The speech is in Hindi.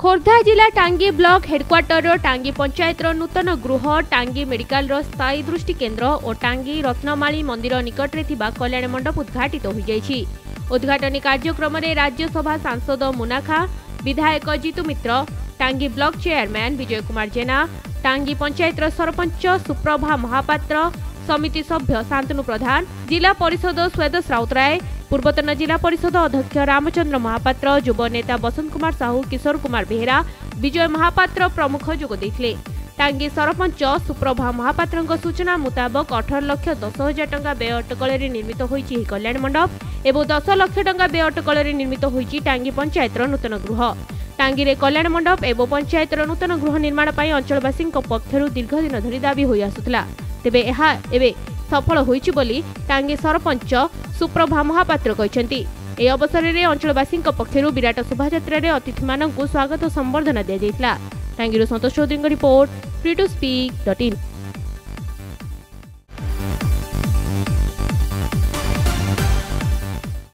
खोरधा जिला टांगी ब्लॉक हेडक्वार्टर टांगी पंचायत नूतन गृह टांगी मेडिकल स्थायी दृष्टि केन्द्र और टांगी रत्नमाली मंदिर निकट में कल्याण मंडप उद्घाटित हो जाएगी। उद्घाटनी कार्यक्रम में राज्यसभा सांसद मुनाखा, विधायक जितु मित्र, टांगी ब्लॉक चेयरमैन विजय कुमार जेना, टांगी पंचायत सरपंच सुप्रभा महापात्र, समिति सभ्य शांतनु प्रधान, जिला परिषद स्वदश राउत राय, पूर्वतन जिला परिषद अध्यक्ष रामचंद्र महापात्र, युवा नेता बसंत कुमार साहू, किशोर कुमार बेहरा, विजय महापात्र प्रमुख जोग देइथिले। टांगी सरपंच सुप्रभा महापात्र सूचना मुताबक 18,10,000 टंका व्यय अटकल निर्मित होई कल्याण मंडप एवं 10 लाख टंका व्यय अटकल निर्मित होई टांगी पंचायत नूतन गृह। टांगी में कल्याण मंडप एवं पंचायत नूतन गृह निर्माण पर अंचलवासी पक्षर दीर्घ दिन धरी दाबी हो आसुथिला, तेबे एहा एबे सफल होईछि बोली टांगी सरपंच सुप्रभा महापात्र कहिसेंती। ए अवसर में अंचलवासी पक्षर विराट शोभायात्रा में अतिथि मानकु स्वागत संबर्धना दि जाइथिला। टांगी Santosh Chaudhary report Free2 Speak.in।